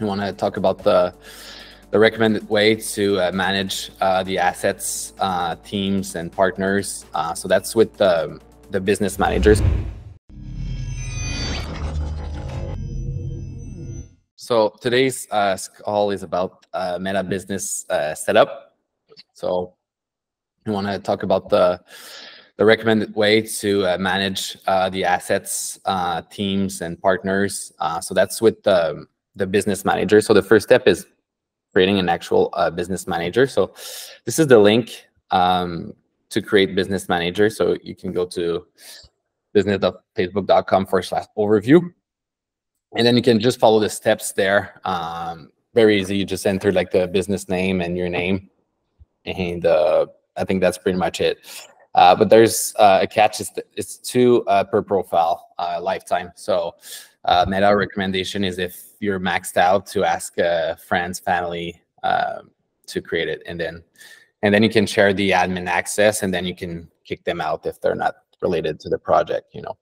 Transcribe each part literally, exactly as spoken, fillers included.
I want to talk about the the recommended way to uh, manage uh, the assets, uh, teams, and partners. Uh, so that's with the, the business managers. So today's uh, call is about uh, Meta business uh, setup. So I want to talk about the the recommended way to uh, manage uh, the assets, uh, teams, and partners. Uh, so that's with the, the business manager. So the first step is creating an actual uh, business manager. So this is the link um, to create business manager. So you can go to business.facebook.com forward slash overview. And then you can just follow the steps there. Um, very easy. You just enter like the business name and your name. And uh, I think that's pretty much it. Uh, but there's uh, a catch. It's, it's two uh, per profile uh, lifetime. So uh, Meta recommendation is if you're maxed out to ask uh, friends, family uh, to create it. And then and then you can share the admin access, and then you can kick them out if they're not related to the project, you know.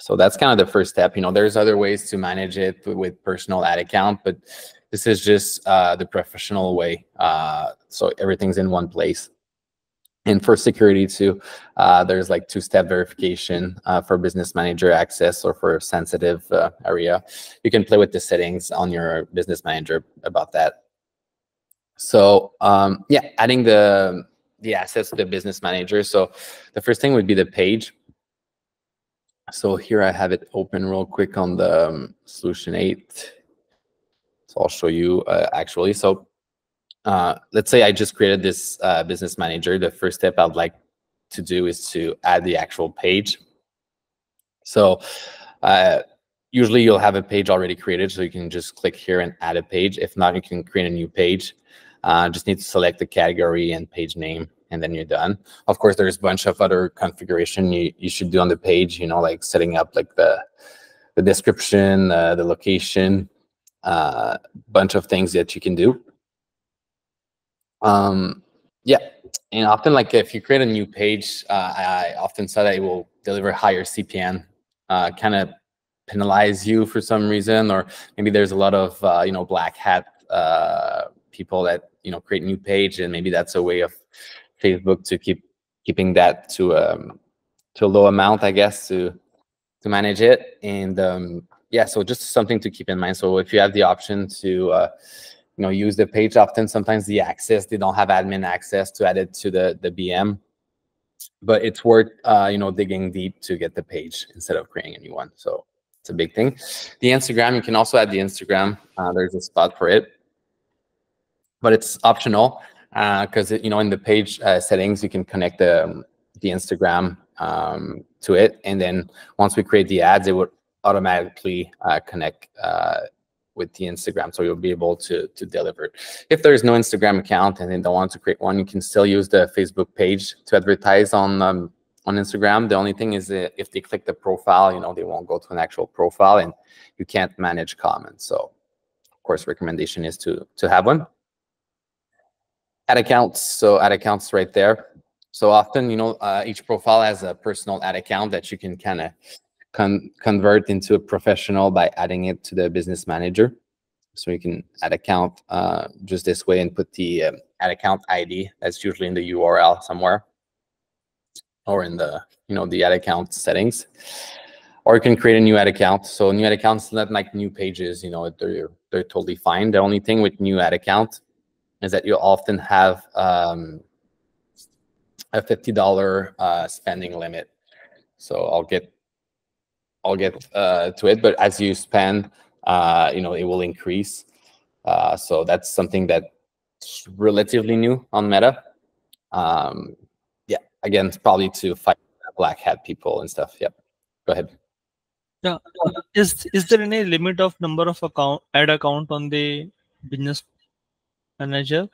So that's kind of the first step. You know, there's other ways to manage it with personal ad account, but this is just uh, the professional way. Uh, so everything's in one place. And for security too, uh, there's like two-step verification uh, for business manager access or for sensitive uh, area. You can play with the settings on your business manager about that. So um, yeah, adding the, the assets to the business manager. So the first thing would be the page. So here I have it open real quick on the um, Solution eight. So I'll show you uh, actually. So Uh, let's say I just created this uh, business manager. The first step I'd like to do is to add the actual page. So uh, usually you'll have a page already created, so you can just click here and add a page. If not, you can create a new page. Uh, just need to select the category and page name, and then you're done. Of course, there's a bunch of other configuration you, you should do on the page, you know, like setting up like the, the description, uh, the location, a uh, bunch of things that you can do. Um, yeah, and often like if you create a new page, uh, I, I often say that it will deliver higher C P M, uh, kind of penalize you for some reason, or maybe there's a lot of, uh, you know, black hat uh, people that, you know, create new page, and maybe that's a way of Facebook to keep keeping that to, um, to a low amount, I guess, to, to manage it. And um, yeah, so just something to keep in mind. So if you have the option to, uh, you know, use the page, often sometimes the access, they don't have admin access to add it to the, the B M, but it's worth, uh, you know, digging deep to get the page instead of creating a new one. So it's a big thing. The Instagram, you can also add the Instagram. Uh, there's a spot for it, but it's optional because, uh, you know, in the page uh, settings, you can connect the, the Instagram um, to it. And then once we create the ads, it would automatically uh, connect uh, with the Instagram, so you'll be able to to deliver it. If there's no Instagram account and they don't want to create one, you can still use the Facebook page to advertise on um, on Instagram. The only thing is if they click the profile, you know, they won't go to an actual profile, and you can't manage comments. So, of course, recommendation is to to have one. Ad accounts, so ad accounts right there. So often, you know, uh, each profile has a personal ad account that you can kind of Con convert into a professional by adding it to the business manager. So you can add account uh, just this way and put the um, add account I D that's usually in the U R L somewhere, or in the, you know, the ad account settings. Or you can create a new ad account. So new ad accounts, not like new pages, you know, they're they're totally fine. The only thing with new ad account is that you often have um, a fifty dollar uh, spending limit. So I'll get I'll get uh, to it, but as you spend, uh, you know, it will increase. Uh, so that's something that's relatively new on Meta. Um, yeah, again, it's probably to fight black hat people and stuff. Yep, go ahead. Yeah, is is there any limit of number of account ad account on the business manager?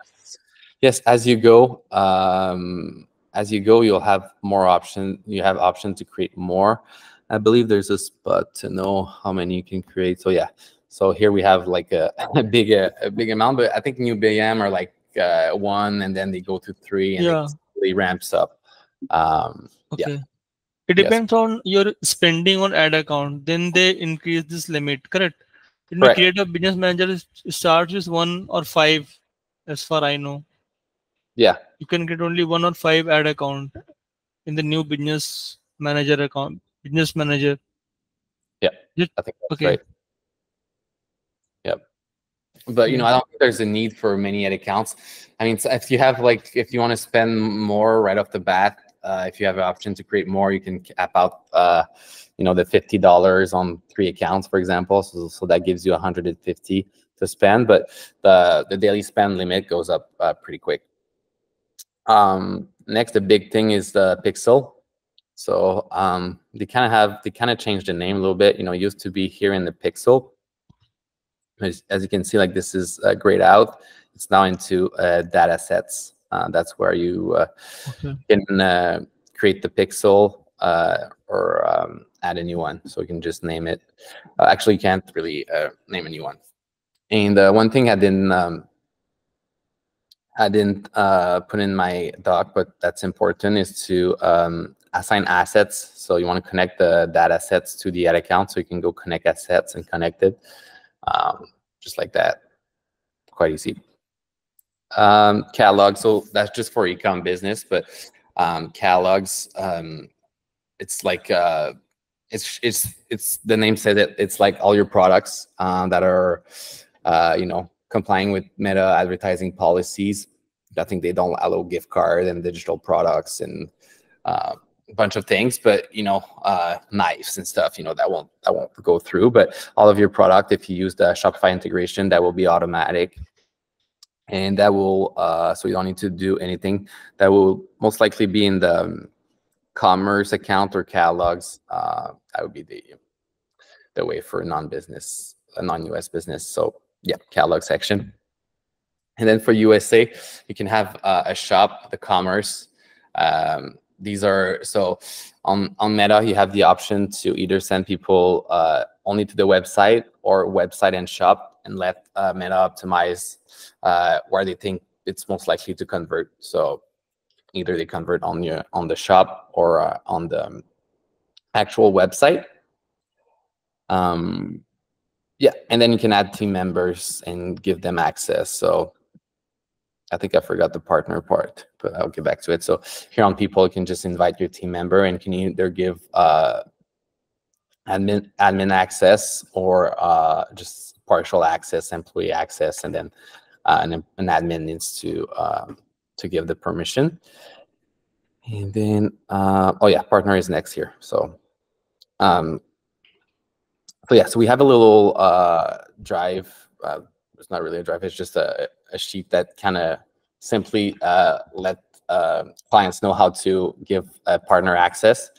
Yes, as you go, um, as you go, you'll have more option. You have option to create more. I believe there's a spot to know how many you can create. So yeah, so here we have like a, a big a, a big amount, but I think new B M are like uh, one, and then they go to three, and yeah, it really ramps up. Um, okay. Yeah. It depends yes. on your spending on ad account. Then they increase this limit, correct? It may create a business manager starts with one or five, as far I know. Yeah. You can get only one or five ad account in the new business manager account. Business manager. Yeah. Just, I think that's okay. Right. Yep. But you know, I don't think there's a need for many ad accounts. I mean, if you have like, if you want to spend more right off the bat, uh, if you have an option to create more, you can cap out, uh, you know, the fifty dollars on three accounts, for example. So, so that gives you one hundred fifty to spend, but the the daily spend limit goes up uh, pretty quick. Um, next, the big thing is the Pixel. So um, they kind of have, they kind of changed the name a little bit. You know, it used to be Here in the Pixel. As, as you can see, like this is uh, grayed out. It's now into uh, data sets. Uh, that's where you uh, okay. can uh, create the pixel uh, or um, add a new one. So you can just name it. Uh, actually, you can't really uh, name a new one. And uh, one thing I didn't, um, I didn't uh, put in my doc, but that's important, is to um, assign assets. So you want to connect the data sets to the ad account. So you can go connect assets and connect it. Um, just like that, quite easy. Um, catalog, so that's just for e-com business, but um, catalogs, um, it's like uh, it's it's it's the name says it. It's like all your products um, that are uh, you know, complying with Meta advertising policies. I think they don't allow gift card and digital products and uh, a bunch of things, but you know, uh, knives and stuff, you know, that won't, that won't go through, but all of your product, if you use the Shopify integration, that will be automatic, and that will, uh, so you don't need to do anything. That will most likely be in the um, commerce account or catalogs. Uh, that would be the, the way for non-business, a non-U S business. So yeah, catalog section. And then for U S A, you can have uh, a shop, the commerce, um, these are, so on, on Meta, you have the option to either send people uh, only to the website or website and shop, and let uh, Meta optimize uh, where they think it's most likely to convert. So either they convert on your, on the shop or uh, on the actual website. Um, yeah, and then you can add team members and give them access. So I think I forgot the partner part, but I'll get back to it. So here on people, you can just invite your team member and can either give uh, admin admin access or uh, just partial access, employee access, and then uh, an, an admin needs to uh, to give the permission. And then, uh, oh yeah, partner is next here. So, um, so yeah, so we have a little uh, drive. Uh, it's not really a drive, it's just a, a sheet that kind of simply uh, let uh, clients know how to give a partner access.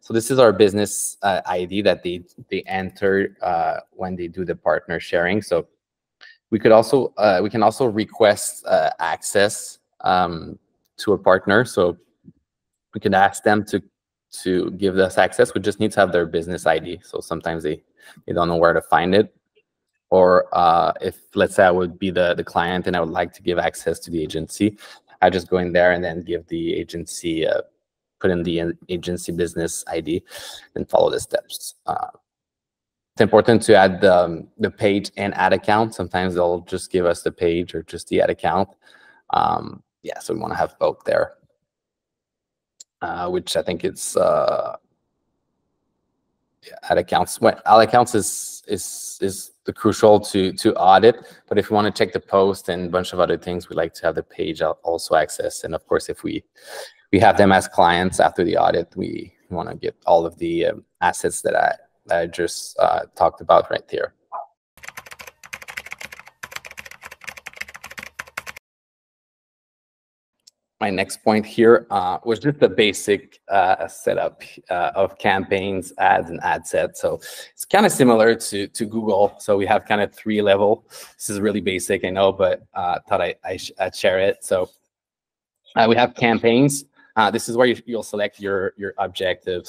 So this is our business uh, I D that they, they enter uh, when they do the partner sharing. So we could also, uh, we can also request uh, access um, to a partner. So we can ask them to, to give us access. We just need to have their business I D. So sometimes they, they don't know where to find it. Or uh, if, let's say I would be the, the client and I would like to give access to the agency, I just go in there and then give the agency, uh, put in the agency business I D and follow the steps. Uh, it's important to add the, um, the page and ad account. Sometimes they'll just give us the page or just the ad account. Um, yeah, so we want to have both there, uh, which I think it's... Uh, ad accounts. Well, ad accounts is is is the crucial to to audit. But if you want to check the post and a bunch of other things, we like to have the page also access. And of course, if we we have them as clients after the audit, we want to get all of the um, assets that I that I just uh, talked about right there. My next point here uh, was just the basic uh, setup uh, of campaigns, ads, and ad sets. So it's kind of similar to, to Google. So we have kind of three level. This is really basic, I know, but uh, thought I, I I'd share it. So uh, we have campaigns. Uh, this is where you, you'll select your, your objectives.